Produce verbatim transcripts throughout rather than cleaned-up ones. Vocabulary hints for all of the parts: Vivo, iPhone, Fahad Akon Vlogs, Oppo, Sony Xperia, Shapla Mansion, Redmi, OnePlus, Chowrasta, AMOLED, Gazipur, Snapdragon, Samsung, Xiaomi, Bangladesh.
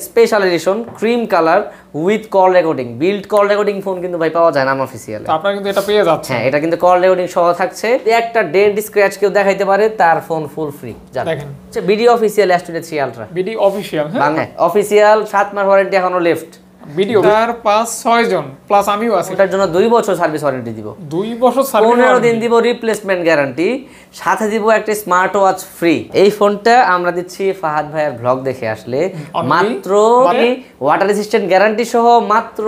Special edition cream colour with call recording build call recording phone किन्तु भाई पावा जाए ना अफिशियल तो आपना किन्तु এটা পেয়ে যাচ্ছে হ্যাঁ এটা কিন্তু কল রেকর্ডিং সহ থাকছে একটা ডেন্ট স্ক্র্যাচ কেউ দেখাইতে পারে তার ফোন ফুল ফ্রি দেখেন আচ্ছা BD official S twenty three ultra BD official হ্যাঁ অফিশিয়াল সাত মাস ওয়ারেন্টি এখনো লেফট ভিডিও তার পাঁচ ছয় জন প্লাস আমিও আছি এটার জন্য দুই বছর সার্ভিস ওয়ারেন্টি দিব দুই বছর সার্ভিস পনেরো দিন দিব রিপ্লেসমেন্ট গ্যারান্টি সাথে দিব একটা স্মার্ট ওয়াচ ফ্রি এই ফোনটা আমরা দিচ্ছি ফাহাদ ভাইয়ের ব্লগ দেখে আসলে মাত্র ওয়াটার রেজিস্ট্যান্ট গ্যারান্টি সহ মাত্র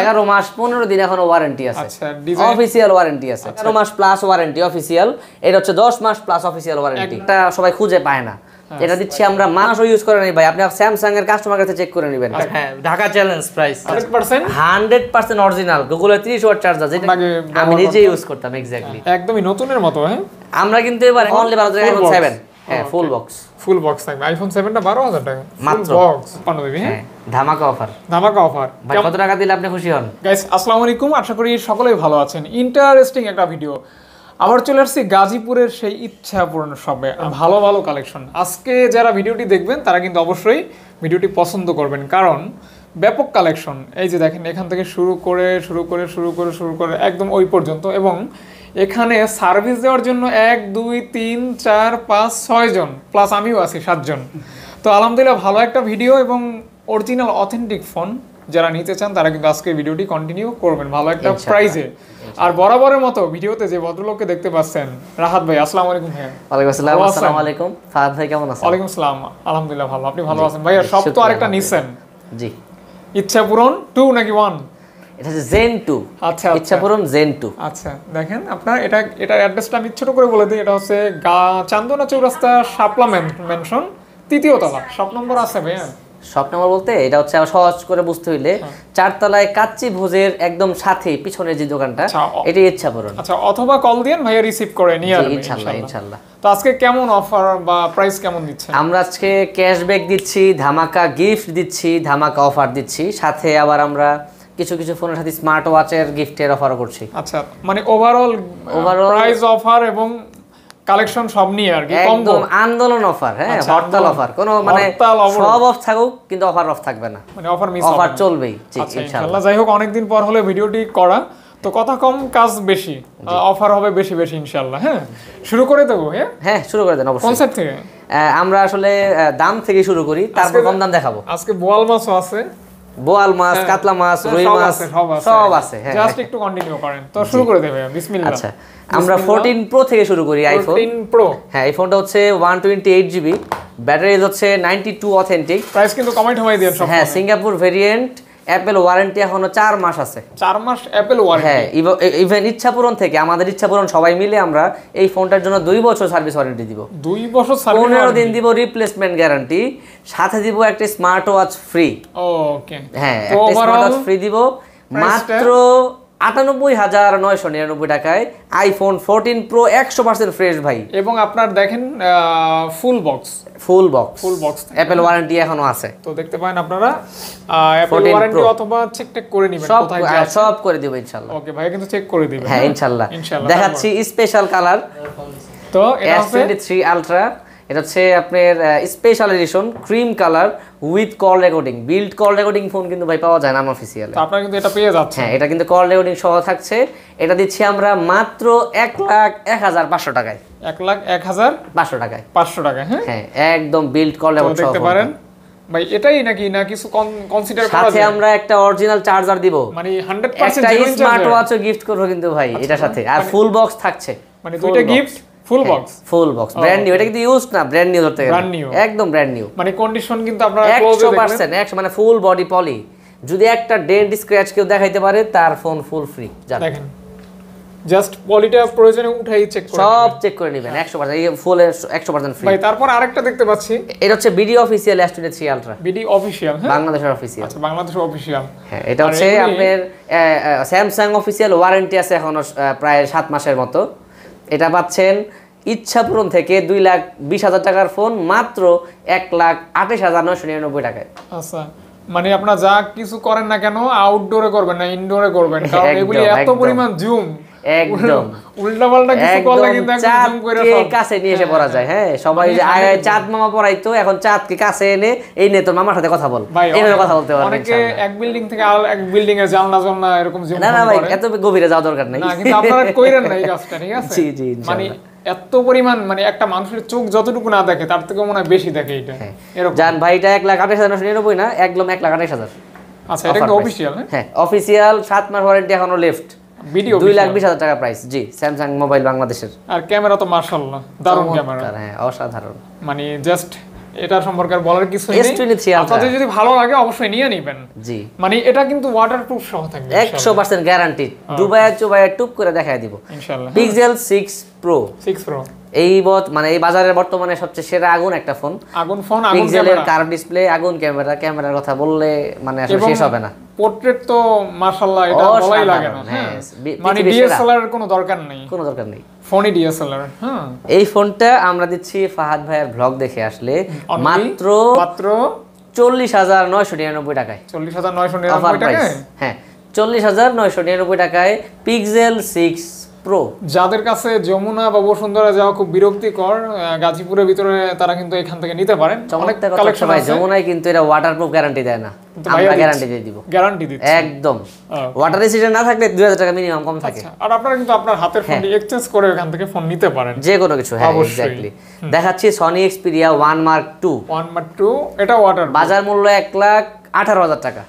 এগারো মাস পনেরো দিন এখনো ওয়ারেন্টি আছে আচ্ছা অফিশিয়াল ওয়ারেন্টি আছে এগারো মাস প্লাস ওয়ারেন্টি অফিশিয়াল এটা হচ্ছে দশ মাস প্লাস অফিশিয়াল ওয়ারেন্টি এটা সবাই খুঁজে পায় না এটা দিচ্ছি আমরা মাসও ইউজ করে নাই ভাই আপনি Samsung এর কাস্টমার কাছে চেক করে নেবেন হ্যাঁ ঢাকা চ্যালেঞ্জ প্রাইস একশো পার্সেন্ট অরিজিনাল গুগল এর ত্রিশ ওয়াট চার্জার যেটা আমি নিজে ইউজ করতাম এক্স্যাক্টলি একদমই নতুনের মতো হ্যাঁ আমরা কিন্তু এবার অনলি বারো হাজার iPhone সেভেন হ্যাঁ ফুল বক্স ফুল বক্স থাকবে iPhone সেভেন টা বারো হাজার টাকা মাত্র বক্স পানো বেবি হ্যাঁ ধামাকা অফার ধামাকা অফার ভাই কত টাকা দিলে আপনি খুশি হন গাইস আসসালামু আলাইকুম আশা করি সকলেই ভালো আছেন ইন্টারেস্টিং একটা ভিডিও আবার চলে আসছি গাজীপুরের সেই ইচ্ছা পূরণ শপে ভালো ভালো কালেকশন আজকে যারা ভিডিওটি দেখবেন তারা কিন্তু অবশ্যই ভিডিওটি পছন্দ করবেন কারণ ব্যাপক কালেকশন এই যে দেখেন এখান থেকে শুরু করে শুরু করে শুরু করে শুরু করে একদম ওই পর্যন্ত এবং এখানে সার্ভিস দেওয়ার জন্য এক দুই তিন চার পাঁচ ছয় জন প্লাস আমিও আছি সাতজন তো আলহামদুলিল্লাহ ভালো একটা ভিডিও এবং অরিজিনাল অথেন্টিক ফোন যারা নিতে চান তারা কিন্তু আজকে ভিডিওটি কন্টিনিউ করবেন ভালো একটা প্রাইজে আর বরাবরের মতো ভিডিওতে যে ভদ্রলোককে দেখতে পাচ্ছেন রাহাত ভাই আসসালামু আলাইকুম ভাই ওয়ালাইকুম আসসালাম আসসালামু আলাইকুম ফাহাদ ভাই কেমন আছেন ওয়ালাইকুম আসসালাম আলহামদুলিল্লাহ ভালো আপনি ভালো আছেন ভাই আর সব তো আরেকটা নিছেন জি ইচ্ছা পূরণ টু নাকি ওয়ান এটা যে জেন টু আচ্ছা ইচ্ছা পূরণ জেন টু আচ্ছা দেখেন আপনার এটা এটা অ্যাড্রেসটা আমি ছোট করে বলে দিই এটা হচ্ছে চান্দনা চৌরাস্তা শাপলা ম্যানশন তৃতীয় তলা সব নম্বর আছে ভাই সব নম্বর বলতে এটা হচ্ছে আমরা সহজ করে বুঝতে হইলে চারতলায় কাচ্চি ভোজের একদম সাথে পিছনে যে দোকানটা এটাই ইচ্ছা পূরণ আচ্ছা অথবা কল দেন ভাইয়া রিসিভ করে নিয়ে আসবেন ইনশাআল্লাহ ইনশাআল্লাহ তো আজকে কেমন অফার বা প্রাইস কেমন দিচ্ছেন আমরা আজকে ক্যাশব্যাক দিচ্ছি ধামাকা গিফট দিচ্ছি ধামাকা অফার দিচ্ছি সাথে আবার আমরা কিছু কিছু ফোনের সাথে স্মার্ট ওয়াচের গিফটের অফারও করছি আচ্ছা মানে ওভারঅল ওভারঅল প্রাইস অফার এবং কালেকশন সব নিয়ে আর কি কম্বো আন্দোলন অফার হ্যাঁ হরতাল অফার কোন মানে সব অফ থাকুক কিন্তু অফার অফ থাকবে না মানে অফার মিস অফার চলবেই ইনশাআল্লাহ যাই হোক অনেক দিন পর হলো ভিডিওটি করা তো কথা কম কাজ বেশি অফার হবে বেশি বেশি ইনশাআল্লাহ হ্যাঁ শুরু করে দেব হ্যাঁ হ্যাঁ শুরু করে দেন অবশ্যই কনসেপ্ট থেকে আমরা আসলে দাম থেকে শুরু করি তারপর কম দাম দেখাবো আজকে বোয়াল মাছও আছে বোয়াল মাছ কাতলা মাছ রুই মাছ সব আছে হ্যাঁ জাস্ট একটু কন্টিনিউ করেন তো শুরু করে দেব বিসমিল্লাহ আচ্ছা আমরা চোদ্দ প্রো থেকে শুরু করি আইফোন চোদ্দ প্রো হ্যাঁ এই ফোনটা হচ্ছে একশো আঠাশ জিবি ব্যাটারি হচ্ছে বানব্বই অথেন্টিক প্রাইস কিন্তু কমেন্ট হয়ে দিয়েন সব হ্যাঁ সিঙ্গাপুর ভেরিয়েন্ট অ্যাপল ওয়ারেন্টি এখনো চার মাস আছে চার মাস অ্যাপল ওয়ারেন্টি হ্যাঁ ইভেন ইচ্ছাপূরণ থেকে আমাদের ইচ্ছাপূরণ সবাই মিলে আমরা এই ফোনটার জন্য দুই বছর সার্ভিস ওয়ারেন্টি দিব দুই বছর সার্ভিস পনেরো দিন দিব রিপ্লেসমেন্ট গ্যারান্টি সাথে দিব একটা স্মার্ট ওয়াচ ফ্রি ওকে হ্যাঁ একটা স্মার্ট ওয়াচ ফ্রি দিব মাত্র আটানব্বই হাজার নয়শো নিরানব্বই টাকায় আইফোন চোদ্দ প্রো একশো পার্সেন্ট ফ্রেশ ভাই এবং আপনার দেখেন full box full box full box Apple warranty এখনো আছে তো দেখতে পারেন আপনারা অ্যাপল ওয়ারেন্টি অথবা চেক টেক করে নেবেন কোথায় আছে সব করে দেব ইনশাআল্লাহ ওকে ভাই কিন্তু চেক করে দিবেন হ্যাঁ ইনশাআল্লাহ দেখাচ্ছি স্পেশাল কালার তো এটা হচ্ছে এস টোয়েন্টি থ্রি আলট্রা এটা হচ্ছে আপনার special edition cream colour with call recording build call recording phone কিন্তু ভাই পাওয়া যায় না অফিশিয়ালি তো আপনারা কিন্তু এটা পেয়ে যাচ্ছেন হ্যাঁ এটা কিন্তু কল রেকর্ডিং সহ থাকছে এটা দিচ্ছি আমরা মাত্র এক লাখ এক হাজার পাঁচশো টাকায় এক লাখ এক হাজার পাঁচশো টাকায় পাঁচশো টাকা হ্যাঁ হ্যাঁ একদম বিল্ড কল রেকর্ড সহ দেখতে পারেন ভাই এটাই নাকি না কিছু কনসিডার করা আছে সাথে আমরা একটা অরিজিনাল চার্জার দিব মানে একশো পার্সেন্ট স্মার্ট ওয়াচও গিফট করব কিন্তু ভাই এটার সাথে আর ফুল বক্স থাকছে মানে দুইটা gift full box full box brand new এটা কিন্তু ইউজ না ব্র্যান্ড নিউ ধরতে গেলে ব্র্যান্ড নিউ একদম ব্র্যান্ড নিউ মানে কন্ডিশন কিন্তু আপনারা ক্লোজে দেখেন একশো পার্সেন্ট মানে ফুল বডি পলি যদি একটা ডেন্ট স্ক্র্যাচ কেউ দেখাইতে পারে তার ফোন ফুল ফ্রি দেখেন জাস্ট পলিটা প্রয়োজনে উঠাই চেক করে সব চেক করে নেবেন একশো পার্সেন্ট এই ফুল একশো পার্সেন্ট ফ্রি ভাই তারপর আরেকটা দেখতে পাচ্ছি এটা হচ্ছে BD official S twenty three ultra BD official হ্যাঁ বাংলাদেশের অফিশিয়াল আচ্ছা বাংলাদেশের অফিশিয়াল হ্যাঁ এটা হচ্ছে আপনাদের Samsung অফিশিয়াল ওয়ারেন্টি আছে এখনো প্রায় সাত মাসের মতো এটা পাচ্ছেন ইচ্ছাপূরণ থেকে দুই লাখ বিশ হাজার টাকার ফোন মাত্র এক লাখ আঠাশ হাজার নয়শো নিরানব্বই টাকায় আচ্ছা মানে আপনারা যা কিছু করেন না কেন আউটডোরে করবেন না ইনডোরে করবেন কারণ এগুলি এত পরিমাণ জুম একদম উল্টা পাল্টা কিছু কল লাগে না একদম কইরা সব কাছে নিয়ে এসে পড়া যায়। হ্যাঁ সবাই যে আয় চাঁদ মামা পড়াইতো এখন চাঁদকে কাছে এনে এই নে তোর মামার সাথে কথা বল এইভাবে কথা বলতে পারবে। অনেকে এক বিল্ডিং থেকে আর এক বিল্ডিং এ জানলা জানলা এরকম জীবন না না ভাই এত গভীরে যাওয়া দরকার নাই না কিন্তু আপনারা কইরেন না এই কাজটা ঠিক আছে। জি জি মানে এত পরিমাণ মানে একটা মানুষের চোখ যতটুকু না দেখে তার থেকে মনে হয় বেশি দেখে এটা এরকম জান ভাই এটা এক লাখ আঠাশ হাজার নয়শো নিরানব্বই না একদম এক লাখ আঠাশ হাজার। আচ্ছা এটা কি অফিশিয়াল? হ্যাঁ অফিশিয়াল সাত মাস ওয়ারেন্টি এখনো লেফট ভিডিও দুই লাখ বিশ হাজার টাকা প্রাইস। জি Samsung মোবাইল বাংলাদেশের। আর ক্যামেরা তো মাশাআল্লাহ দারুণ ক্যামেরা। হ্যাঁ অসাধারণ মানে জাস্ট এটা সম্পর্কে বলার কিছু নেই। এস টোয়েন্টি থ্রি আপনাদের যদি ভালো লাগে অবশ্যই নিয়ে নেবেন। জি মানে এটা কিন্তু ওয়াটারপ্রুফ সহ থাকবে একশো পার্সেন্ট গ্যারান্টি। দুবাই চুবাই টুপ করে দেখায় দিব ইনশাআল্লাহ। Pixel six pro six pro এই বট মানে এই বাজারের বর্তমানে সবচেয়ে সেরা আগুন একটা ফোন আগুন ফোন আগুন ক্যামেরা কার্ভ ডিসপ্লে আগুন ক্যামেরা ক্যামেরার কথা বললে মানে আসলে শেষ হবে না। পোর্ট্রেট তো মাশাআল্লাহ এটা বলাই লাগে না। হ্যাঁ মানে ডিএসএলআর এর কোনো দরকার নেই কোনো দরকার নেই ফোনই ডিএসএলআর। হ্যাঁ এই ফোনটা আমরা দিচ্ছি ফাহাদ ভাইয়ের ব্লগ দেখে আসলে মাত্র মাত্র চল্লিশ হাজার নয়শো নিরানব্বই টাকায় চল্লিশ হাজার নয়শো নিরানব্বই টাকায়। হ্যাঁ চল্লিশ হাজার নয়শো নিরানব্বই টাকায় Pixel সিক্স। যাদের কাছে যমুনা বা বসুন্ধরা যাওয়া খুব বিরক্তিকর গাজীপুরের ভিতরে তারা কিন্তু এখান থেকে নিতে পারেন। অনেকটা কালেকশন আছে যমুনায় কিন্তু এটা ওয়াটারপ্রুফ গ্যারান্টি দেয় না আমরা গ্যারান্টি দিয়ে দিব গ্যারান্টি দিচ্ছি একদম। ওয়াটার রেসিস্ট্যান্ট না থাকলে দুই হাজার টাকা মিনিমাম কম থাকে। আর আপনারা কিন্তু আপনার হাতের ফোন এক্সচেঞ্জ করে এখান থেকে ফোন নিতে পারেন যে কোনো কিছু। হ্যাঁ এক্স্যাক্টলি দেখাচ্ছি Sony Xperia one mark two এটা ওয়াটার বাজার মূল্য এক লাখ আঠারো হাজার টাকা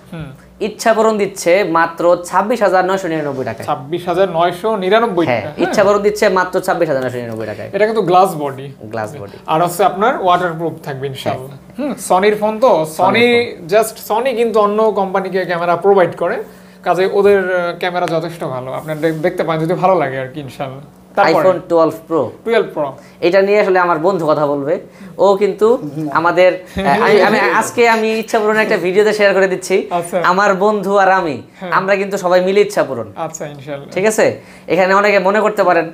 ইচ্ছাবরণ দিচ্ছে মাত্র ছাব্বিশ হাজার নয়শো নিরানব্বই টাকা ছাব্বিশ হাজার নয়শো নিরানব্বই টাকা ইচ্ছাবরণ দিচ্ছে মাত্র ছাব্বিশ হাজার নয়শো নিরানব্বই টাকা। এটা কিন্তু গ্লাস বডি গ্লাস বডি আর হচ্ছে আপনার ওয়াটারপ্রুফ থাকবে ইনশাআল্লাহ। হুম সনির ফোন তো সনি জাস্ট সনি কিন্তু অন্য কোম্পানিকে ক্যামেরা প্রোভাইড করে কাজে ওদের ক্যামেরা যথেষ্ট ভালো আপনারা দেখতে পান যদি ভালো লাগে আর কি ইনশাআল্লাহ। iPhone টুয়েলভ প্রো এটা নিয়ে আসলে আমার বন্ধু কথা বলবে ও কিন্তু আমাদের আমি আজকে আমি ইচ্ছা পূরণ একটা ভিডিওতে শেয়ার করে দিচ্ছি আমার বন্ধু আর আমি আমরা কিন্তু সবাই মিলে ইচ্ছা পূরণ। আচ্ছা ইনশাআল্লাহ ঠিক আছে। এখানে অনেকে মনে করতে পারেন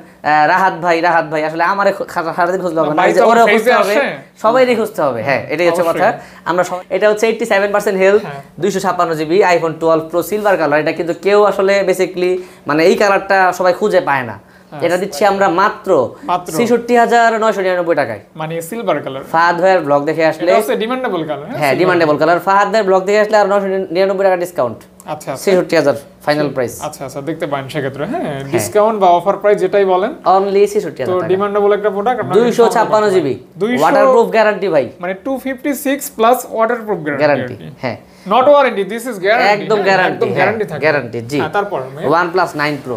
রাহাত ভাই রাহাত ভাই আসলে আমারে সারাদিন খুঁজতে হবে না ওরে খুঁজতে হবে সবাইরে খুঁজতে হবে। হ্যাঁ এটাই হচ্ছে কথা আমরা এটা হচ্ছে এইট্টি সেভেন পার্সেন্ট হেলথ দুইশো ছাপ্পান্ন GB iPhone twelve pro silver colour এটা কিন্তু কেউ আসলে বেসিক্যালি মানে এই কালারটা সবাই খুঁজে পায় না। এটা দিচ্ছি আমরা মাত্র ছেষট্টি হাজার নয়শো নিরানব্বই টাকায় মানে সিলভার কালার। ফাহাদ ভাইয়ের ব্লগ দেখে আসলে এটা হচ্ছে ডিমান্ডেবল কালার। হ্যাঁ ডিমান্ডেবল কালার ফাহাদ ভাইয়ের ব্লগ দেখে আসলে আর নয়শো নিরানব্বই টাকা ডিসকাউন্ট। আচ্ছা ছেষট্টি হাজার ফাইনাল প্রাইস। আচ্ছা আচ্ছা দেখতে পান সেক্ষেত্রে হ্যাঁ ডিসকাউন্ট বা অফার প্রাইস যেটাই বলেন অনলি ছেষট্টি হাজার তো ডিমান্ডেবল একটা প্রোডাক্ট আপনারা দুইশো ছাপ্পান্ন জিবি ওয়াটারপ্রুফ গ্যারান্টি ভাই মানে দুইশো ছাপ্পান্ন প্লাস ওয়াটারপ্রুফ গ্যারান্টি। হ্যাঁ not warranty this is guarantee একদম গ্যারান্টি গ্যারান্টি থাকে গ্যারান্টি। জি তারপর OnePlus নাইন প্রো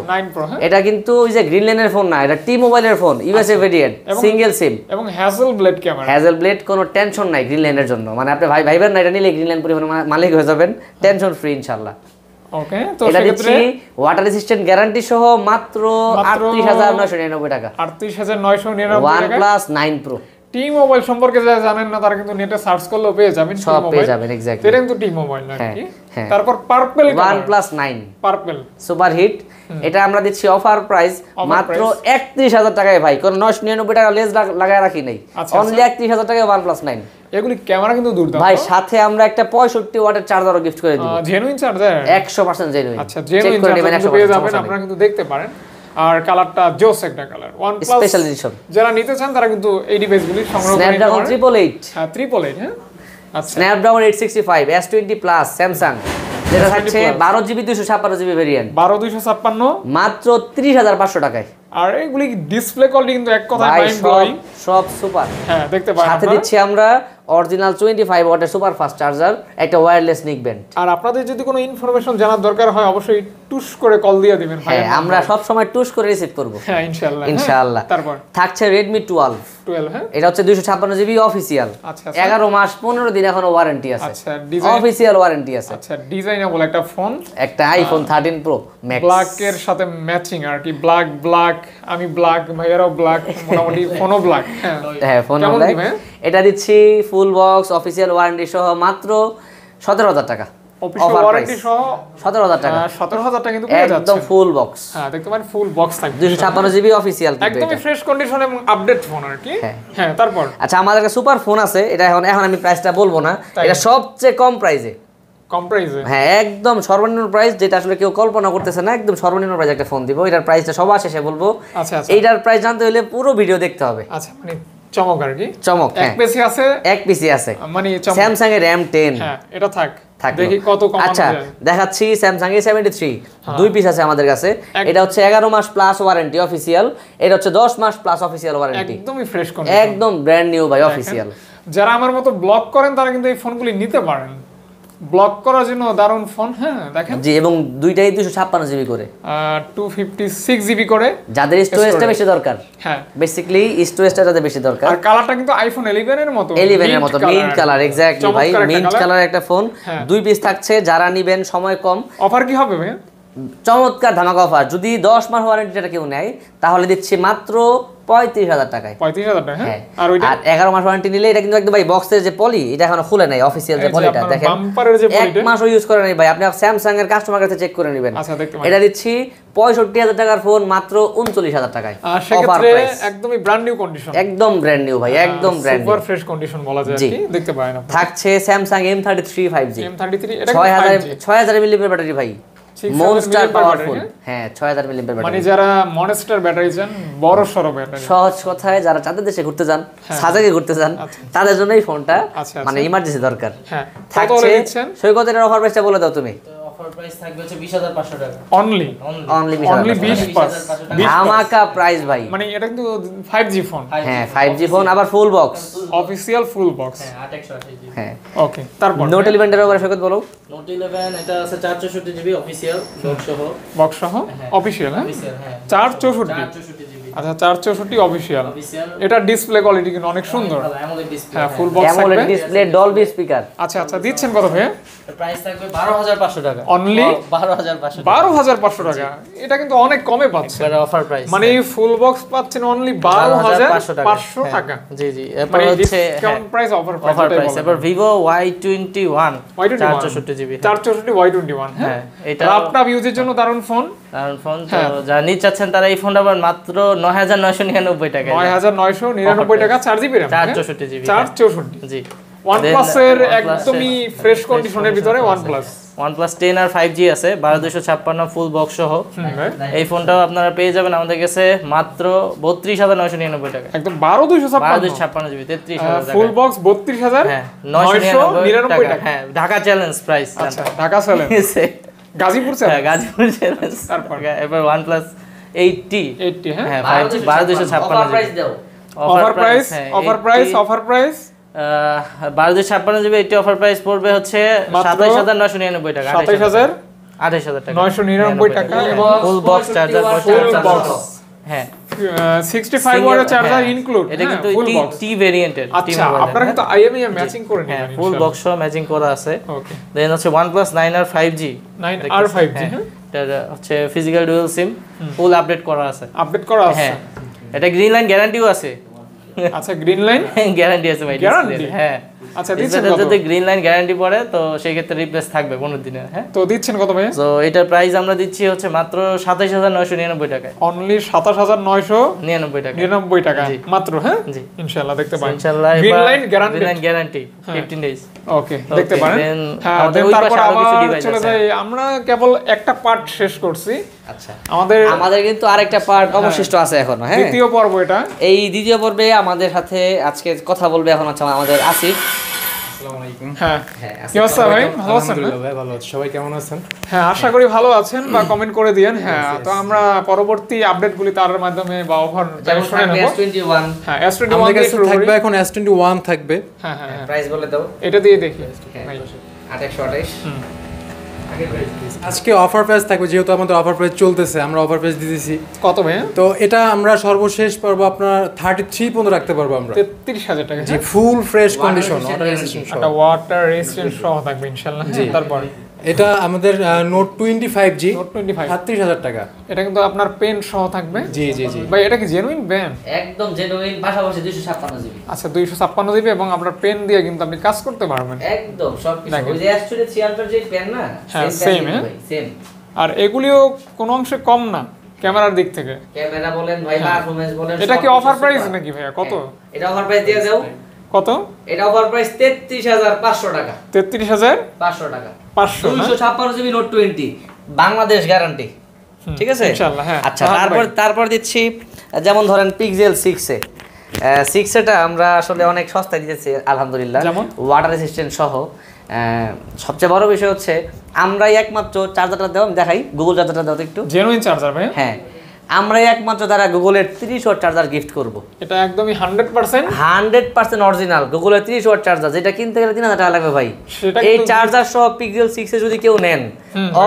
এটা কিন্তু ওই যে গ্রিন লেনের ফোন না এটা টি মোবাইলের phone USA variant single SIM এবং Hasselblad camera Hasselblad কোনো টেনশন নাই গ্রিন লেনের জন্য মানে আপনি ভাই ভাইবেন না এটা নিলে গ্রিন লেন পরিবহন মালিক হয়ে যাবেন টেনশন ফ্রি ইনশাআল্লাহ। ওকে তো সেক্ষেত্রে ওয়াটার রেসিস্ট্যান্ট গ্যারান্টি সহ মাত্র আটত্রিশ হাজার নয়শো নিরানব্বই টাকা আটত্রিশ হাজার নয়শো নিরানব্বই টাকা OnePlus nine pro T mobile সম্পর্কে যারা জানেন না তারা কিন্তু নেটে সার্চ করলেও পেয়ে যাবেন টি মোবাইল পেয়ে যাবেন এক্স্যাক্টলি এটা কিন্তু টি মোবাইল না কি। তারপর purple OnePlus nine purple super hit এটা আমরা দিচ্ছি অফার প্রাইস মাত্র একত্রিশ হাজার টাকায় ভাই কোন নয়শো নিরানব্বই টাকা লেস লাগায় রাখি নাই অনলি একত্রিশ হাজার টাকায় OnePlus নাইন। এগুলি ক্যামেরা কিন্তু দুর্দান্ত ভাই সাথে আমরা একটা পঁয়ষট্টি ওয়াটের চার্জারও গিফট করে দিব জেনুইন চার্জার একশো পার্সেন্ট জেনুইন। আচ্ছা জেনুইন চার্জার পেয়ে যাবেন আপনারা কিন্তু দেখতে পারেন আর কালারটা জোস একটা কালার OnePlus স্পেশাল এডিশন যারা নিতে চান তারা কিন্তু এই ডিভাইসগুলি সংগ্রহ করে Snapdragon ট্রিপল এইট হ্যাঁ ট্রিপল এইট হ্যাঁ আচ্ছা Snapdragon eight sixty five S twenty plus Samsung যেটা হচ্ছে বারো জিবি দুইশো ছাপ্পান্ন জিবি ভেরিয়েন্ট বারো দুইশো ছাপ্পান্ন মাত্র ত্রিশ হাজার পাঁচশো টাকায় আর এইগুলি ডিসপ্লে কোয়ালিটি কিন্তু এক কথায় মাইন্ড ব্লোয়িং সব সুপার। হ্যাঁ দেখতে পারেন সাথে দিচ্ছি আমরা অরিজিনাল পঁচিশ ওয়াটের সুপার ফাস্ট চার্জার একটা ওয়্যারলেস নেক ব্যান্ড। আর আপনাদের যদি কোনো ইনফরমেশন জানার দরকার হয় অবশ্যই টুশ করে কল দিয়ে দিবেন ভাই আমরা সব সময় টুশ করে রিসিভ করব। হ্যাঁ ইনশাআল্লাহ ইনশাআল্লাহ। তারপর থাকছে Redmi টুয়েলভ টুয়েলভ হ্যাঁ এটা হচ্ছে দুইশো ছাপ্পান্ন জিবি অফিশিয়াল। আচ্ছা এগারো মাস পনেরো দিন এখনো ওয়ারেন্টি আছে। আচ্ছা ডিজাইন অফিশিয়াল ওয়ারেন্টি আছে। আচ্ছা ডিজাইনেবল একটা ফোন একটা iPhone thirteen pro max black এর সাথে ম্যাচিং আর কি ব্ল্যাক ব্ল্যাক আমি ব্ল্যাক ভাইয়ারও ব্ল্যাক মোটামুটি ফোনও ব্ল্যাক। হ্যাঁ ফোন ব্ল্যাক এটা দিচ্ছি ফুল বক্স অফিশিয়াল ওয়ারেন্টি সহ মাত্র সতেরো হাজার টাকা অফিশিয়াল ওয়ারেন্টি সহ সতেরো হাজার টাকা সতেরো হাজার টাকা কিন্তু পেয়ে যাচ্ছে একদম ফুল বক্স। হ্যাঁ দেখতে পারেন ফুল বক্স থাকবে দুইশো ছাপ্পান্ন জিবি অফিশিয়াল কিন্তু একদম ফ্রেশ কন্ডিশন এবং আপডেট ফোন আর কি। হ্যাঁ তারপর আচ্ছা আমাদের কাছে সুপার ফোন আছে এটা এখন এখন আমি প্রাইসটা বলবো না এটা সবচেয়ে কম প্রাইসে কম প্রাইসে হ্যাঁ একদম সর্বনিম্ন প্রাইস যেটা আসলে কেউ কল্পনা করতেছে না একদম সর্বনিম্ন প্রাইস একটা ফোন দিব এটার প্রাইসটা সবার শেষে বলবো আচ্ছা আচ্ছা এইটার প্রাইস জানতে হলে পুরো ভিডিও দেখতে হবে আচ্ছা মানে চমক আর কি চমক এক পিসি আছে এক পিসি আছে মানে Samsung এর এম টেন হ্যাঁ এটা থাক দেখি কত কম আচ্ছা দেখাচ্ছি Samsung এ সেভেন্টি থ্রি দুই পিস আছে আমাদের কাছে এটা হচ্ছে এগারো মাস প্লাস ওয়ারেন্টি অফিশিয়াল এটা হচ্ছে দশ মাস প্লাস অফিশিয়াল ওয়ারেন্টি একদমই ফ্রেশ কন্ডিশন একদম ব্র্যান্ড নিউ ভাই অফিশিয়াল যারা আমার মত ব্লক করেন তারা কিন্তু এই ফোনগুলি নিতে পারেন ব্লক করার জন্য দারুন ফোন হ্যাঁ দেখেন জি এবং দুইটাই দুইশো ছাপ্পান্ন জিবি করে আর দুইশো পঁয়ষট্টি জিবি করে যাদের স্টোরেজটা বেশি দরকার হ্যাঁ বেসিক্যালি স্টোরেজটা যাদের বেশি দরকার আর কালারটা কিন্তু আইফোন ইলেভেন এর মতো ইলেভেন এর মতো মিন্ট কালার এক্স্যাক্টলি ভাই মিন্ট কালার একটা ফোন দুই পিস থাকছে যারা নেবেন সময় কম অফার কি হবে ভাই চমৎকার ধামাকা অফার যদি দশ মাস ওয়ারেন্টিটা কেউ নেয় তাহলে দিচ্ছি মাত্র পঁয়ত্রিশ হাজার টাকায় পঁয়ত্রিশ হাজার টাকা হ্যাঁ আর ওইটা আর এগারো মাস ওয়ারেন্টি নিলে এটা কিন্তু একদম ভাই বক্সের যে পলি এটা এখনো খুলে নাই অফিশিয়াল যে পলিটা দেখেন বাম্পারের যে পলিটা এক মাসও ইউজ করে নাই ভাই আপনি Samsung এর কাস্টমার কাছে চেক করে নেবেন আচ্ছা দেখতে পাচ্ছেন এটা দিচ্ছি পঁয়ষট্টি হাজার টাকার ফোন মাত্র উনচল্লিশ হাজার টাকায় আর সেক্ষেত্রে একদমই ব্র্যান্ড নিউ কন্ডিশন একদম ব্র্যান্ড নিউ ভাই একদম ব্র্যান্ড সুপার ফ্রেশ কন্ডিশন বলা যায় কি দেখতে পারেন আপনি থাকছে Samsung M thirty three five G M thirty three এটা ছয় হাজার ছয় হাজার মিলিঅ্যাম্পিয়ার ব্যাটারি ভাই মনস্টার পাওয়ারফুল হ্যাঁ ছয় হাজার মিলিঅ্যাম্পিয়ার ব্যাটারি মানে যারা মনস্টার ব্যাটারি চান বড় সরো ব্যাটারি সহজ কথায় যারা চাঁদের দেশে ঘুরতে যান সাজাকে ঘুরতে যান তাদের জন্য এই ফোনটা মানে ইমার্জেন্সি দরকার হ্যাঁ কত দিচ্ছেন সৈকতের অফার প্রাইসটা বলে দাও তুমি অফার প্রাইস থাকবে হচ্ছে বিশ হাজার পাঁচশো টাকা অনলি অনলি অনলি বিশ হাজার পাঁচশো ধামাকা প্রাইস ভাই মানে এটা কিন্তু ফাইভ জি ফোন হ্যাঁ ফাইভ জি ফোন আবার full box official full box হ্যাঁ আট একশো আশি জি হ্যাঁ ওকে তারপর নোট ইলেভেন এর ব্যাপারে স্বাগত বলো নোট ইলেভেন এটা আছে চারশো চৌষট্টি জিবি অফিশিয়াল বক্স সহ বক্স সহ অফিশিয়াল হ্যাঁ চারশো চৌষট্টি জিবি আচ্ছা চারশো চৌষট্টি অফিশিয়াল এটা ডিসপ্লে কোয়ালিটি কিন্তু অনেক সুন্দর হ্যাঁ ফুল বক্স থাকবে অ্যামোলেড ডিসপ্লে ডলবি স্পিকার আচ্ছা আচ্ছা দিচ্ছেন কত ভাই প্রাইস থাকবে বারো হাজার পাঁচশো টাকা অনলি বারো হাজার পাঁচশো বারো হাজার পাঁচশো টাকা এটা কিন্তু অনেক কমে পাচ্ছেন এটা অফার প্রাইস মানে ফুল বক্স পাচ্ছেন অনলি বারো হাজার পাঁচশো টাকা জি জি এরপর হচ্ছে ডিসকাউন্ট প্রাইস অফার প্রাইস এরপর Vivo ওয়াই টোয়েন্টি ওয়ান চারশো চৌষট্টি জিবি চারশো চৌষট্টি ওয়াই টোয়েন্টি ওয়ান হ্যাঁ এটা আপনার ইউজের জন্য দারুণ ফোন দারুণ ফোন তো যারা নিতে চাচ্ছেন তারা এই ফোনটা মাত্র নয় হাজার নয়শো নিরানব্বই টাকা নয় হাজার নয়শো নিরানব্বই টাকা চার জিবি RAM চারশো চৌষট্টি জিবি চারশো চৌষট্টি জি OnePlus এর একদমই ফ্রেশ কন্ডিশনের ভিতরে OnePlus OnePlus ten R five G আছে বারো হাজার দুইশো ছাপ্পান্ন ফুল বক্স সহ এই ফোনটাও আপনারা পেয়ে যাবেন আমাদের কাছে মাত্র বত্রিশ হাজার নয়শো নিরানব্বই টাকা একদম বারো হাজার দুইশো ছাপ্পান্ন জিবি তেত্রিশ হাজার ফুল বক্স বত্রিশ হাজার নয়শো নিরানব্বই টাকা হ্যাঁ ঢাকা চ্যালেঞ্জ প্রাইস আচ্ছা Dhaka challenge Gazipur challenge Gazipur challenge তারপর এবার OnePlus আশি আশি হ্যাঁ বারো হাজার দুইশো ছাপ্পান্ন প্রাইস দাও offer price offer price offer price বারো হাজার দুইশো ছাপ্পান্ন জিবি এটি অফার প্রাইস পড়বে হচ্ছে সাতাইশ হাজার নয়শো নিরানব্বই টাকা সাতাইশ হাজার আঠাইশ হাজার টাকা নয়শো নিরানব্বই টাকা এবং full box charger full box হ্যাঁ পঁয়ষট্টি ওয়াটের চার্জার ইনক্লুড এটা কিন্তু টি ভেরিয়েন্টের আচ্ছা আপনারা কিন্তু আইএমই ম্যাচিং করে নিয়ে নেন ফুল বক্স ম্যাচিং করা আছে ওকে দেন আছে OnePlus nine R five G nine R five G হ্যাঁ এটা হচ্ছে physical dual SIM full update করা আছে আপডেট করা আছে হ্যাঁ এটা গ্রিন লাইন গ্যারান্টিও আছে আচ্ছা গ্রিন লাইন গ্যারান্টি আছে ভাই গ্যারান্টি হ্যাঁ আচ্ছা দিচ্ছেন কত যদি গ্রিন লাইন গ্যারান্টি পড়ে তো সেই ক্ষেত্রে রিপ্লেস থাকবে পনেরো দিনের হ্যাঁ তো দিচ্ছেন কত ভাই তো এটার প্রাইস আমরা দিচ্ছি হচ্ছে মাত্র সাতাইশ হাজার নয়শো নিরানব্বই টাকায় অনলি সাতাশ হাজার নয়শো নিরানব্বই টাকা নিরানব্বই টাকা মাত্র হ্যাঁ জি ইনশাআল্লাহ দেখতে পাবেন ইনশাআল্লাহ green line guarantee green line guarantee পনেরো ডেজ ওকে দেখতে পারেন হ্যাঁ তারপর আমরা চলে যাই আমরা কেবল একটা পার্ট শেষ করছি আচ্ছা আমাদের আমাদের কিন্তু আরেকটা পার্ট অবশিষ্ট আছে এখনো হ্যাঁ দ্বিতীয় পর্ব এটা এই দ্বিতীয় পর্বে আমাদের সাথে আজকে কথা বলবে এখন হচ্ছে আমাদের আসিফ আজকে অফার প্রাইস থাকবে যেহেতু আমাদের অফার প্রাইস চলতেছে আমরা অফার প্রাইস দিয়েছি কত ভাই তো এটা আমরা সর্বশেষ পর্ব আপনার তৈঁত্রিশ পর্যন্ত রাখতে পারবো আমরা তেত্রিশ হাজার টাকা জি ফুল ফ্রেশ কন্ডিশন এটা ওয়াটার রেজিস্ট্যান্ট সহ থাকবে ইনশাআল্লাহ তারপর এটা আমাদের নোট পঁচিশ জি নোট পঁচিশ সাতত্রিশ হাজার টাকা এটা কিন্তু আপনার পেন সহ থাকবে জি জি জি ভাই এটা কি জেনুইন ব্যান একদম জেনুইন পাশাপাশি দুইশো ছাপ্পান্ন জিবি আচ্ছা দুইশো ছাপ্পান্ন জিবি এবং আপনার পেন দিয়ে কিন্তু আপনি কাজ করতে পারবেন একদম সবকিছু ওই যে অ্যাকচুয়ালি ছিয়াত্তর জি পেন না সেম সেম আর এগুলিও কোন অংশে কম না ক্যামেরার দিক থেকে ক্যামেরা বলেন ভাই পারফরম্যান্স বলেন এটা কি অফার প্রাইস নাকি ভাইয়া কত এটা অফার প্রাইস দিয়ে দাও কত এটা ওভার প্রাইস তেত্রিশ হাজার পাঁচশো টাকা। তেত্রিশ হাজার পাঁচশো টাকা পাঁচশো দুইশো ছাপ্পান্ন GB note twenty Bangladesh guarantee, ঠিক আছে ইনশাআল্লাহ। হ্যাঁ আচ্ছা, তারপর তারপর দিচ্ছি যেমন ধরেন পিক্সেল সিক্স এ সিক্স এটা আমরা আসলে অনেক সস্তায় দিতেছি আলহামদুলিল্লাহ, ওয়াটার রেসিস্ট্যান্ট সহ। সবচেয়ে বড় বিষয় হচ্ছে আমরাই একমাত্র চার্জারটা দাও, আমি দেখাই গুগল চার্জারটা দাও একটু, জেনুইন চার্জার ভাই। হ্যাঁ আমরাই একমাত্র যারা গুগলের ত্রিশ ওয়াট চার্জার গিফট করব, এটা একদমই hundred percent hundred percent original গুগলের ত্রিশ ওয়াট চার্জার, যেটা কিনতে গেলে তিন হাজার টাকা লাগবে ভাই। এই চার্জার সহ পিক্সেল সিক্স এ যদি কেউ নেন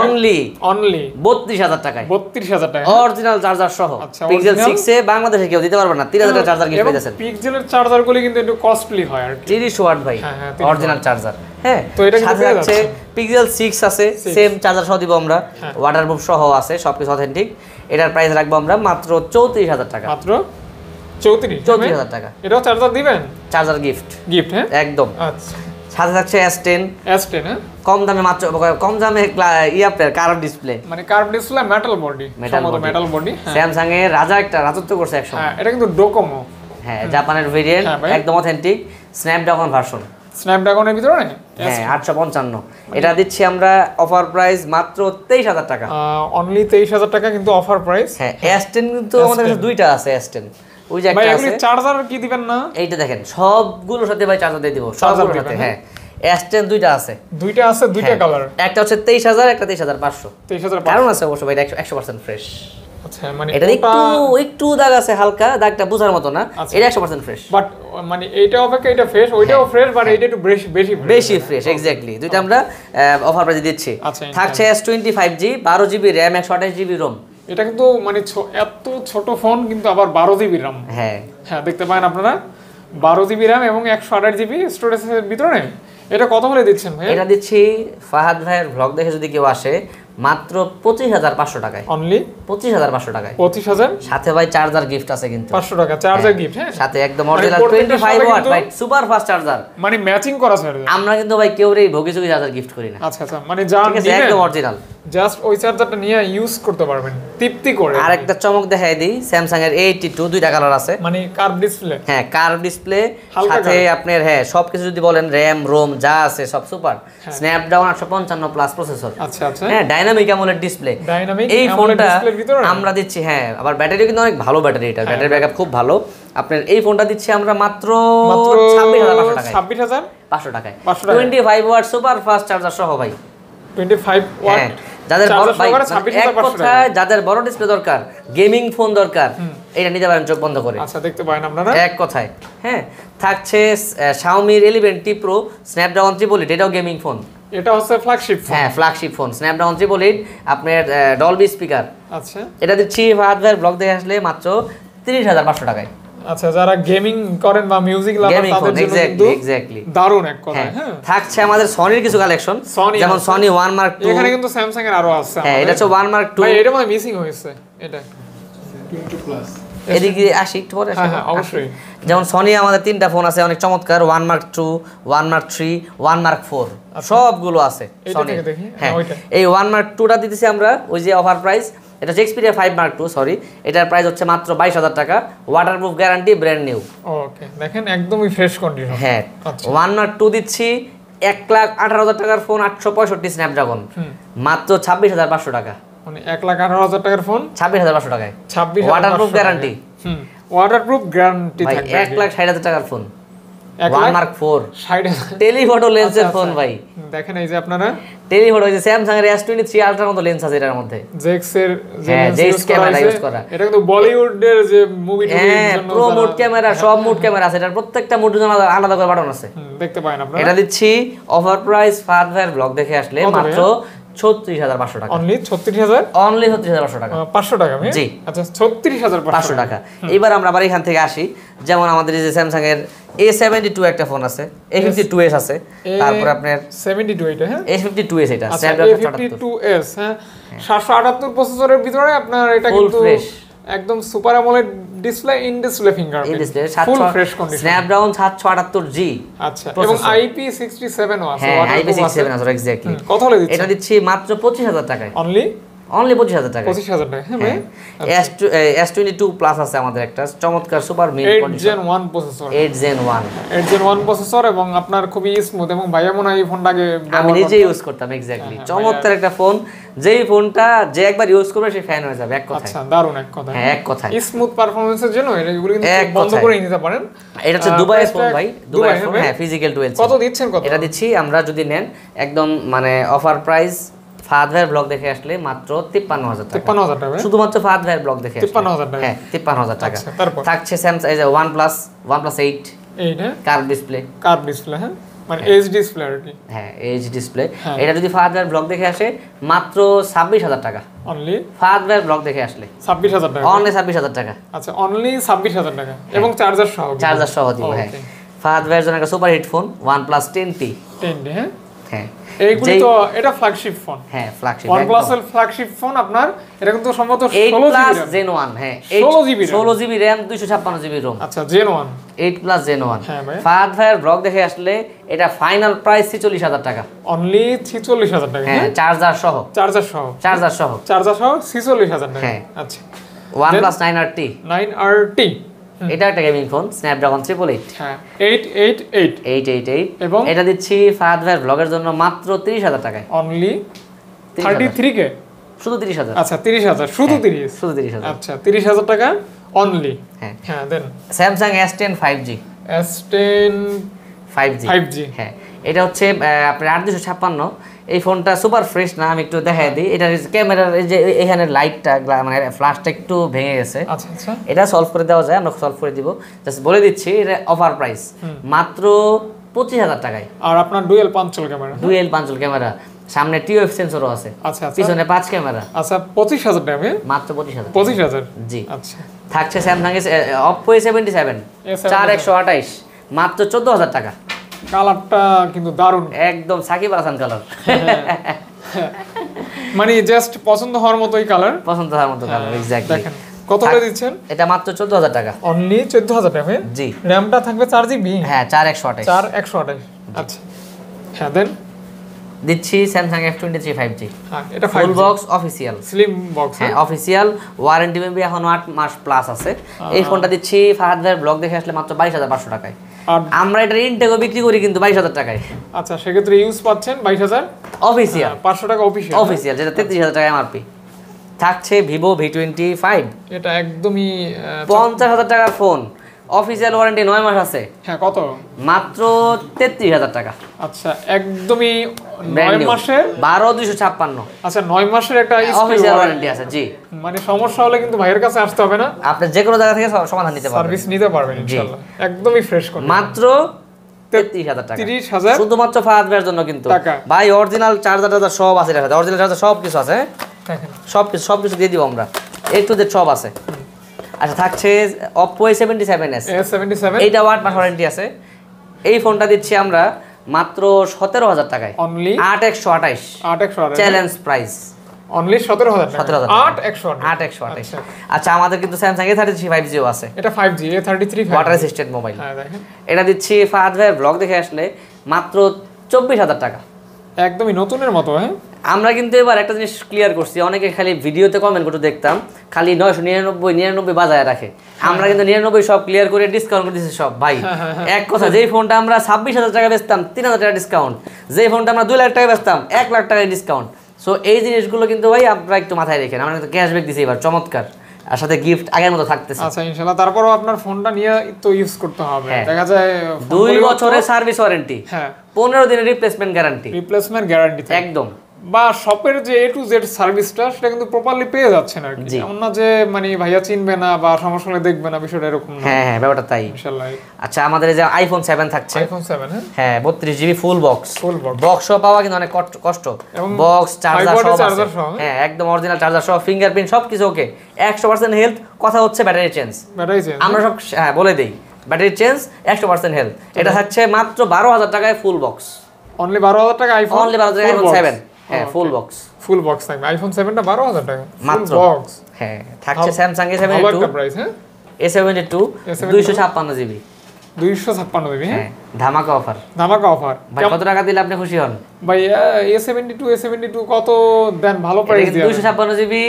অনলি অনলি বত্রিশ হাজার টাকায়, বত্রিশ হাজার টাকা অরিজিনাল চার্জার সহ পিক্সেল সিক্স এ বাংলাদেশে কেউ দিতে পারবে না, তিন হাজার টাকা চার্জার গিফট দিতেছেন। পিক্সেলের চার্জারগুলো কিন্তু একটু কস্টলি হয় আর ত্রিশ ওয়াট ভাই অরিজিনাল চার্জার। হ্যাঁ তো এটা সাথে আছে পিক্সেল সিক্স আছে, সেম চার্জার সহ দিব আমরা, ওয়াটারপ্রুফ সহ আছে, সবকিছু অথেন্টিক। এটার প্রাইস রাখবো আমরা মাত্র চৌত্রিশ হাজার টাকা, মাত্র চৌত্রিশ হাজার টাকা। এটাও চার্জার দিবেন, চার্জার গিফট গিফট হ্যাঁ একদম। আচ্ছা সাথে থাকছে এস টেন এস টেন হ্যাঁ কম দামে মাত্র কম দামে ইয়াপের কার্ভ ডিসপ্লে, মানে কার্ভ ডিসপ্লে মেটাল বডি, সম্ভবত মেটাল বডি। স্যামসাং এর রাজা একটা রাজত্ব করছে একসময়, হ্যাঁ এটা কিন্তু ডোকোমো, হ্যাঁ জাপানের ভেরিয়েন্ট একদম অথেন্টিক স্ন্যাপড্রাগন ভার্সন, স্ন্যাপড্রাগনের ভিতরে না হ্যাঁ আটশো পঞ্চান্ন। এটা দিচ্ছি আমরা অফার প্রাইস মাত্র তেইশ হাজার টাকা, অনলি তেইশ হাজার টাকা কিন্তু অফার প্রাইস। হ্যাঁ এস টেন কিন্তু আমাদের কাছে দুইটা আছে এস টেন, ওই যে একটা আছে ভাই। চার্জার কি দিবেন না, এইটা দেখেন সবগুলোর সাথে ভাই চার্জার দিয়ে দিব, সবগুলোর সাথে। হ্যাঁ এস টেন দুইটা আছে, দুইটা আছে দুইটা কালার, একটা হচ্ছে তেইশ হাজার একটা তেইশ হাজার পাঁচশো। তেইশ হাজার পাঁচশো কারণ আছে অবশ্য ভাই, এটা একশো পার্সেন্ট ফ্রেশ। আচ্ছা মানে এটা একটু একটু দাগ আছে হালকা, দাগটা বোঝার মতো না, এটা একশো পার্সেন্ট ফ্রেশ। বাট মানে এইটা অপেক্ষা এটা ফ্রেশ, ওইটাও ফ্রেশ বাট এটা একটু বেশি বেশি বেশি ফ্রেশ, এক্স্যাক্টলি। দুইটা আমরা অফার প্রাইসে দিচ্ছি। থাকছে এস টোয়েন্টি ফাইভ জি বারো জিবি RAM একশো আঠাশ জিবি ROM, এটা কিন্তু মানে এত ছোট ফোন কিন্তু আবার বারো জিবি RAM। হ্যাঁ হ্যাঁ দেখতে পারেন আপনারা বারো জিবি RAM এবং একশো আঠাশ জিবি স্টোরেজের ভিতরে। এটা কত বলে দিচ্ছেন ভাই? এটা দিচ্ছি ফাহাদ ভাইয়ের ব্লগ দেখে যদি কেউ আসে মাত্র পঁচিশ হাজার পাঁচশো টাকায়, অনলি পঁচিশ হাজার পাঁচশো টাকায়, পঁচিশ হাজার। সাথে ভাই চার্জার গিফট আছে কিন্তু পাঁচশো টাকা চার্জার গিফট। হ্যাঁ সাথে একদম অরিজিনাল পঁচিশ ওয়াট ভাই সুপার ফাস্ট চার্জার, মানে ম্যাচিং করা চার্জার। আমরা কিন্তু ভাই কেউরেই ভোগী চুগী চার্জার গিফট করি না। আচ্ছা আচ্ছা মানে যা একদম অরিজিনাল, জাস্ট ওই চার্জারটা নিয়ে ইউজ করতে পারবেন তৃপ্তি করে। আর একটা চমক দেখাই দেই, স্যামসাং এর এইট্টি টু দুইটা কালার আছে, মানে কার্ভ ডিসপ্লে। হ্যাঁ কার্ভ ডিসপ্লে সাথে আপনার হ্যাঁ সবকিছু যদি বলেন RAM ROM যা আছে সব সুপার, স্ন্যাপড্রাগন একশো পঞ্চান্ন প্লাস প্রসেসর। আচ্ছা আচ্ছা হ্যাঁ ডাইনামিক AMOLED ডিসপ্লে, ডাইনামিক এই ফোনটা আমরা দিচ্ছি। হ্যাঁ আবার ব্যাটারিও কিন্তু অনেক ভালো, ব্যাটারি এটা ব্যাটারি ব্যাকআপ খুব ভালো। আপনার এই ফোনটা দিচ্ছি আমরা মাত্র ছাব্বিশ হাজার পাঁচশো টাকায়, পঁচিশ ওয়াট সুপার ফাস্ট চার্জার সহ ভাই পঁচিশ ওয়াট। যাদের বড় যাদের বড় ডিসপ্লে দরকার, গেমিং ফোন দরকার, এটা নিতে পারেন চোখ বন্ধ করে। আচ্ছা দেখতে পারেন আপনারা এক কথায়। হ্যাঁ থাকছে Xiaomi eleven T Pro Snapdragon triple eight, এটাও গেমিং ফোন, এটা হচ্ছে ফ্ল্যাগশিপ ফোন। হ্যাঁ flagship phone Snapdragon triple eight আপনার ডলবি স্পিকার। আচ্ছা এটা দিচ্ছি ফাহাদ ভাইয়ের ব্লগ দেখে আসলে মাত্র ত্রিশ হাজার পাঁচশো টাকায়। আচ্ছা যারা গেমিং করেন বা মিউজিক লাভার তাদের জন্য এক্স্যাক্টলি এক্স্যাক্টলি দারুণ এক কথা। হ্যাঁ থাকছে আমাদের সনির কিছু কালেকশন, যেমন সনি ওয়ান মার্ক টু, এখানে কিন্তু স্যামসাং এর আরো আছে। হ্যাঁ এটা হচ্ছে ওয়ান মার্ক টু ভাই, এটা মানে মিসিং হয়েছে, এটা টোয়েন্টি প্লাস। এদিকে আসি একটু পরে, হ্যাঁ অবশ্যই। যেমন সনি আমাদের তিনটা ফোন আছে অনেক চমৎকার, one mark two one mark three one mark four সবগুলো আছে সনি। হ্যাঁ এই ওয়ান মার্ক টু টা দিতেছি আমরা ওই যে অফার প্রাইস, এটা হচ্ছে Xperia five mark two sorry, এটার প্রাইস হচ্ছে মাত্র বাইশ হাজার টাকা, waterproof guarantee, brand new. Okay দেখেন একদমই ফ্রেশ কন্ডিশন। হ্যাঁ ওয়ান মার্ক টু দিচ্ছি এক লাখ আঠারো হাজার টাকার ফোন, আটশো পঁয়ষট্টি স্ন্যাপড্রাগন, মাত্র ছাব্বিশ হাজার পাঁচশো টাকা, মানে এক লাখ আঠারো হাজার টাকার ফোন ছাব্বিশ হাজার পাঁচশো টাকায়, ছাব্বিশ হাজার ওয়াটারপ্রুফ গ্যারান্টি। হুম ওয়াটারপ্রুফ গ্যারান্টি থাকবে। এক লাখ ষাট হাজার টাকার phone one mark four telephoto লেন্সের ফোন ভাই দেখেন, এই যে আপনারা টেলিফটো হইছে Samsung এর এস টোয়েন্টি থ্রি Ultra মতো লেন্স আছে এটার মধ্যে, জেক্স এর জেক্স ক্যামেরা ইউজ করা। এটা কিন্তু বলিউডের যে মুভি টুভি এর জন্য প্রো মোড ক্যামেরা, সব মোড ক্যামেরা আছে, এটার প্রত্যেকটা মোডের জন্য আলাদা করে বাটন আছে দেখতে পারেন আপনারা। এটা দিচ্ছি অফার প্রাইস ফাহাদ ভাইয়ের ব্লগ দেখে আসলে মাত্র ছত্রিশ হাজার পাঁচশো টাকা, অনলি ছত্রিশ হাজার অনলি ছত্রিশ হাজার পাঁচশো টাকা, পাঁচশো টাকা জি। আচ্ছা ছত্রিশ হাজার পাঁচশো টাকা। এবার আমরা আবার এখান থেকে আসি, যেমন আমাদের এই যে Samsung এর এ সেভেন্টি টু একটা ফোন আছে, এ ফিফটি টু এস আছে, তারপর আপনার সেভেন্টি টু এটা হ্যাঁ এ ফিফটি টু এস এটা এ ফিফটি টু এস হ্যাঁ সাতশো আটাত্তর প্রসেসরের ভিতরে আপনার, এটা কিন্তু একদম super AMOLED display, in display fingerprint, full fresh condition, Snapdragon সাতশো আটাত্তর জি। আচ্ছা এবং আইপি সিক্সটি সেভেন আছে, আইপি সিক্সটি সেভেন আছে এক্স্যাক্টলি। কত হলো দিচ্ছি? এটা দিচ্ছি মাত্র পঁচিশ হাজার টাকায়, অনলি অনলি পঁচিশ হাজার টাকা। পঁচিশ হাজার টাকা হ্যাঁ ভাই। এস টোয়েন্টি টু প্লাস আছে আমাদের একটা চমৎকার super mid condition eight gen one processor, eight gen one processor এবং আপনার খুবই স্মুথ এবং ভাই এমন এই ফোনটাকে আমি নিজে ইউজ করতাম। এক্স্যাক্টলি চমৎকার একটা ফোন, যেই ফোনটা যে একবার ইউজ করবে সে ফ্যান হয়ে যাবে এক কথায়। আচ্ছা দারুণ এক কথায়, হ্যাঁ এক কথায় স্মুথ পারফরম্যান্সের জন্য এটা কিন্তু বন্ধ করে নিতে পারেন। এটা হচ্ছে দুবাইয়ের ফোন ভাই, দুবাইয়ের ফোন হ্যাঁ ফিজিক্যাল টুয়েলভ। কত দিচ্ছেন? কত এটা দিচ্ছি আমরা যদি নেন একদম মানে অফার প্রাইস ফাহাদ ভাইয়ের ব্লগ দেখে আসলে মাত্র তিপ্পান্ন হাজার টাকা। তিপ্পান্ন হাজার টাকা শুধুমাত্র ফাহাদ ভাইয়ের ব্লগ দেখে তিপ্পান্ন হাজার টাকা। হ্যাঁ তিপ্পান্ন হাজার টাকা। তারপর থাকছে স্যামসাং এই যে OnePlus OnePlus এইট এই না কার্ভ ডিসপ্লে, কার্ভ ডিসপ্লে হ্যাঁ মানে এইচ ডিসপ্লে আর কি, হ্যাঁ এইচ ডিসপ্লে। এটা যদি ফাহাদ ভাইয়ের ব্লগ দেখে আসে মাত্র ছাব্বিশ হাজার টাকা। অনলি ফাহাদ ভাইয়ের ব্লগ দেখে আসলে ছাব্বিশ হাজার টাকা, অনলি ছাব্বিশ হাজার টাকা। আচ্ছা অনলি ছাব্বিশ হাজার টাকা এবং চার্জার সহ, চার্জার সহ দিব। হ্যাঁ ফাহাদ ভাইয়ের জন্য একটা super hit phone OnePlus ten T ten T হ্যাঁ হ্যাঁ এইগুলো তো এটা ফ্ল্যাগশিপ ফোন। হ্যাঁ ফ্ল্যাগশিপ OnePlus এর ফ্ল্যাগশিপ ফোন আপনার এটা কিন্তু সম্ভবত এইট প্লাস জেন ওয়ান হ্যাঁ ষোলো জিবি RAM দুইশো ছাপ্পান্ন জিবি ROM। আচ্ছা gen one eight plus gen one হ্যাঁ ভাই ফাহাদ ভাইয়ের ব্লগ দেখে আসলে এটা ফাইনাল প্রাইস ছেচল্লিশ হাজার টাকা। অনলি ছেচল্লিশ হাজার টাকা হ্যাঁ চার্জার সহ, চার্জার সহ চার্জার সহ চার্জার সহ ছেচল্লিশ হাজার টাকা। আচ্ছা OnePlus nine R T nine R T এটা একটা gaming phone Snapdragon triple eight হ্যাঁ এইট এইট এইট এবং এটা দিচ্ছি ফাহাদ ভাইয়ের ব্লগের জন্য মাত্র ত্রিশ হাজার টাকায়। অনলি থার্টি থ্রি কে শুধু ত্রিশ হাজার। আচ্ছা ত্রিশ হাজার শুধু ত্রিশ শুধু ত্রিশ হাজার আচ্ছা ত্রিশ হাজার টাকা অনলি। হ্যাঁ হ্যাঁ then Samsung S ten five G S ten five G হ্যাঁ এটা হচ্ছে আপনার আট দুইশো ছাপ্পান্ন। এই ফোনটা সুপার ফ্রেশ না, আমি একটু দেখাই দিই। এটা ক্যামেরার এই যে এখানে লাইটটা মানে ফ্ল্যাশটা একটু ভেঙে গেছে। আচ্ছা আচ্ছা এটা সলভ করে দেওয়া যায়, আমরা সলভ করে দিব। জাস্ট বলে দিচ্ছি এটা অফার প্রাইস মাত্র পঁচিশ হাজার টাকায়। আর আপনার dual punch hole camera, dual punch hole camera সামনে টিওএফ সেন্সরও আছে। আচ্ছা পিছনে পাঁচ ক্যামেরা। আচ্ছা পঁচিশ হাজার টাকা মাত্র পঁচিশ হাজার পঁচিশ হাজার জি। আচ্ছা থাকছে Samsung Oppo A seventy seven চার একশো আঠাশ মাত্র চোদ্দ হাজার টাকা। কালারটা কিন্তু দারুণ, একদম সাকিব হাসান কালার, মানে জাস্ট পছন্দ হওয়ার মতোই কালার, পছন্দ হওয়ার মতো কালার। এক্স্যাক্টলি কত করে দিচ্ছেন? এটা মাত্র চোদ্দ হাজার টাকা। অনলি চোদ্দ হাজার টাকা জি। র‍্যামটা থাকবে চার জিবি হ্যাঁ চার একশো আঠাশ চার একশো আঠাশ। আচ্ছা হ্যাঁ দেন দিচ্ছি Samsung F twenty three five G হ্যাঁ এটা full box official slim box হ্যাঁ অফিশিয়াল ওয়ারেন্টি মেবি এখন আট মাস প্লাস আছে। এই ফোনটা দিচ্ছি ফাহাদ ভাইয়ের ব্লগ দেখে আসলে মাত্র বাইশ হাজার পাঁচশো টাকায়। আমরা এটা ইনটেকও বিক্রি করি কিন্তু বাইশ হাজার টাকায়। আচ্ছা সে ক্ষেত্রে ইউজ পাচ্ছেন বাইশ হাজার অফিশিয়াল পাঁচশো টাকা অফিশিয়াল অফিশিয়াল যেটা তেত্রিশ হাজার টাকা এমআরপি। থাকছে Vivo ভি টোয়েন্টি ফাইভ এটা একদমই পঞ্চাশ হাজার টাকার ফোন, অফিশিয়াল ওয়ারেন্টি নয় মাস আছে। হ্যাঁ কত? মাত্র তেত্রিশ হাজার টাকা। আচ্ছা একদমই নয় মাসে বারো দুইশো ছাপ্পান্ন। আচ্ছা নয় মাসের একটা অফিশিয়াল ওয়ারেন্টি আছে জি। মানে সমস্যা হলে কিন্তু ভাইয়ের কাছে আসতে হবে না, আপনি যে কোনো জায়গা থেকে সমাধান নিতে পারবেন, সার্ভিস নিতে পারবেন ইনশাআল্লাহ। একদমই ফ্রেশ কন্ডিশন মাত্র তেত্রিশ হাজার টাকা, ত্রিশ হাজার শুধুমাত্র ফাহাদ ভাইয়ের জন্য কিন্তু ভাই। অরিজিনাল চার্জারটা সব আছে, এটা অরিজিনাল চার্জার সব কিছু আছে, সব কিছু সব কিছু দিয়ে দিব আমরা, এ টু জেড সব আছে। আচ্ছা থাকছে Oppo A seventy seven S A seventy seven এটা আট মাস ওয়ারেন্টি আছে। এই ফোনটা দিচ্ছি আমরা মাত্র সতেরো হাজার টাকায়। অনলি আট একশো আঠাশ চ্যালেঞ্জ প্রাইস। অনলি সতেরো হাজার টাকা আট একশো আঠাশ। আচ্ছা আমাদের কিন্তু Samsung A thirty three five G আছে, এটা five G A thirty three water resistant mobile. হ্যাঁ দেখেন এটা দিচ্ছি ফাহাদ ভাইয়ের ব্লগ দেখে আসলে মাত্র চব্বিশ হাজার টাকা, একদমই নতুনের মতো। হ্যাঁ আমরা কিন্তু এবার একটা জিনিস ক্লিয়ার করছি, অনেকে খালি ভিডিওতে কমেন্ট করতে দেখতাম খালি নয়শো নিরানব্বই নিরানব্বই বাজায় রাখে, আমরা কিন্তু নিরানব্বই সব ক্লিয়ার করে ডিসকাউন্ট করে দিচ্ছি সব ভাই। এক কথা যেই ফোনটা আমরা ছাব্বিশ হাজার টাকা বেচতাম তিন হাজার টাকা ডিসকাউন্ট, যেই ফোনটা আমরা দুই লাখ টাকা বেচতাম এক লাখ টাকা ডিসকাউন্ট। সো এই জিনিসগুলো কিন্তু ভাই আপনারা একটু মাথায় রেখেন। আমরা কিন্তু ক্যাশব্যাক দিচ্ছি এবার চমৎকার, আর সাথে গিফট আগের মতো থাকতেছে। আচ্ছা ইনশাআল্লাহ তারপরও আপনার ফোনটা নিয়ে তো ইউজ করতে হবে, দেখা যায় দুই বছরের সার্ভিস ওয়ারেন্টি, হ্যাঁ পনেরো দিনের রিপ্লেসমেন্ট গ্যারান্টি, রিপ্লেসমেন্ট গ্যারান্টি একদম, বা শপের যে এ টু জেড সার্ভিসটা সেটা কিন্তু প্রপারলি পেয়ে যাচ্ছেন আর কি। এমন না যে মানে ভাইয়া চিনবে না বা সমস্যা হলে দেখবে না, বিষয়টা এরকম না। হ্যাঁ হ্যাঁ ব্যাপারটা তাই ইনশাআল্লাহ। আচ্ছা আমাদের এই যে আইফোন সেভেন থাকছে, আইফোন সেভেন হ্যাঁ বত্রিশ GB full box, full box box পাওয়া কিন্তু অনেক কষ্ট, বক্স চার্জার সহ হ্যাঁ একদম অরিজিনাল চার্জার সহ, ফিঙ্গারপ্রিন্ট সবকিছু ওকে, একশো পার্সেন্ট হেলথ। কথা হচ্ছে ব্যাটারি চেঞ্জ, ব্যাটারি চেঞ্জ আমরা সব হ্যাঁ বলে দেই, ব্যাটারি চেঞ্জ একশো পার্সেন্ট হেলথ। এটা থাকছে মাত্র বারো হাজার টাকায় ফুল বক্স, অনলি বারো হাজার টাকা আইফোন, অনলি বারো হাজার আইফোন সেভেন হ্যাঁ full box, full box time iPhone seven টা বারো হাজার টাকা মাত্র বক্স। হ্যাঁ থাকছে Samsung A seventy two A seventy two দুইশো ছাপ্পান্ন জিবি ধামাকা অফার ধামাকা অফার ভাই কত টাকা দিলে আপনি খুশি হন ভাই এ সেভেন্টি টু কত দেন ভালো প্রাইস দিয়ে দুইশো ছাপ্পান্ন জিবি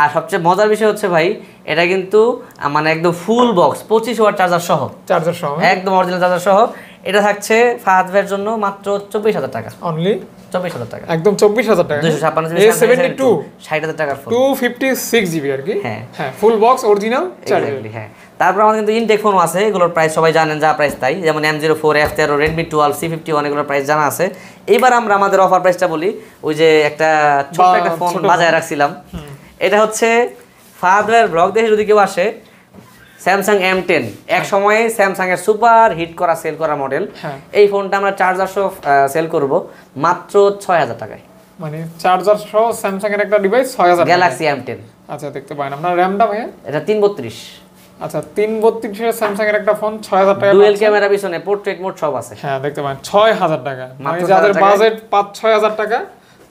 আর সবচেয়ে মজার বিষয় হচ্ছে ভাই এটা কিন্তু মানে একদম ফুল বক্স পঁচিশ ওয়াট চার্জার সহ চার্জার সহ একদম অরিজিনাল চার্জার সহ এটা থাকছে ফাহাদ ভাইয়ের জন্য মাত্র চব্বিশ হাজার টাকা অনলি চব্বিশ হাজার টাকা একদম চব্বিশ হাজার টাকা দুইশো ছাপ্পান্ন জিবি এ সেভেন্টি টু ষাট হাজার টাকার ফোন দুইশো ছাপ্পান্ন জিবি আর কি হ্যাঁ হ্যাঁ ফুল বক্স অরিজিনাল চার্জার হ্যাঁ তারপর আমাদের কিন্তু ইনটেক ফোন আছে এগুলোর প্রাইস সবাই জানেন যা প্রাইস তাই যেমন এম জিরো ফোর এফ তেরো Redmi twelve C fifty one এগুলোর প্রাইস জানা আছে এবার আমরা আমাদের অফার প্রাইসটা বলি ওই যে একটা ছোট একটা ফোন বাজায় রাখছিলাম এটা হচ্ছে ফাহাদ ভাইয়ের ব্লগ দেখে যদি কেউ আসে Samsung এম টেন এক সময়ে Samsung এর সুপার হিট করা সেল করা মডেল এই ফোনটা আমরা চার্জার সহ সেল করব মাত্র ছয় হাজার টাকায় মানে চার্জার সহ Samsung এর একটা ডিভাইস ছয় হাজার Galaxy এম টেন আচ্ছা দেখতে পারেন আপনার র্যামটা ভাই এটা তিনশো বত্রিশ আচ্ছা তিনশো বত্রিশ এর Samsung এর একটা ফোন ছয় হাজার টাকা ডুয়াল ক্যামেরা পিছনে পোর্ট্রেট মোড সব আছে হ্যাঁ দেখতে পারেন ছয় হাজার টাকা মানে যাদের বাজেট পাঁচ ছয় হাজার টাকা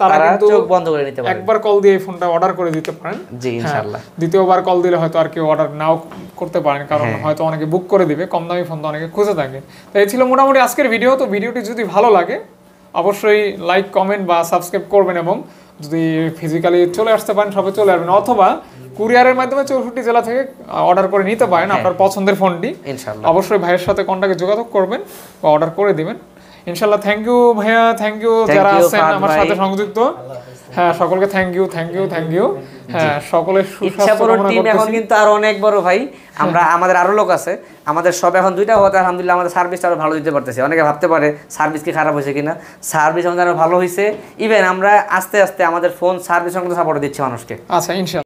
তারা কিন্তু চোখ বন্ধ করে নিতে পারেন একবার কল দিয়ে এই ফোনটা অর্ডার করে দিতে পারেন জি ইনশাআল্লাহ দ্বিতীয়বার কল দিলে হয়তো আর কেউ অর্ডার নাও করতে পারেন কারণ হয়তো অনেকে বুক করে দিবে কম দামি ফোন তো অনেকে খুঁজে থাকে তো এই ছিল মোটামুটি আজকের ভিডিও তো ভিডিওটি যদি ভালো লাগে অবশ্যই লাইক কমেন্ট বা সাবস্ক্রাইব করবেন এবং যদি ফিজিক্যালি চলে আসতে পারেন সবাই চলে আসবেন অথবা কুরিয়ারের মাধ্যমে চৌষট্টি জেলা থেকে অর্ডার করে নিতে পারেন আপনার পছন্দের ফোনটি ইনশাআল্লাহ অবশ্যই ভাইয়ের সাথে কন্টাক্টে যোগাযোগ করবেন বা অর্ডার করে দিবেন ইনশাআল্লাহ থ্যাংক ইউ ভাইয়া থ্যাংক ইউ যারা আছেন আমার সাথে সংযুক্ত হ্যাঁ সকলকে thank you thank you thank you হ্যাঁ সকলের সুস্বাস্থ্য কামনা করছি টিম এখন কিন্তু আর অনেক বড় ভাই আমরা আমাদের আরো লোক আছে আমাদের সব এখন দুইটা হতে আলহামদুলিল্লাহ আমাদের সার্ভিস আরো ভালো দিতে পারতেছে অনেকে ভাবতে পারে সার্ভিস কি খারাপ হয়েছে কিনা সার্ভিস আমাদের আরো ভালো হয়েছে ইভেন আমরা আস্তে আস্তে আমাদের ফোন সার্ভিস সংক্রান্ত সাপোর্ট দিচ্ছি মানুষকে আচ্ছা ইনশাআল্লাহ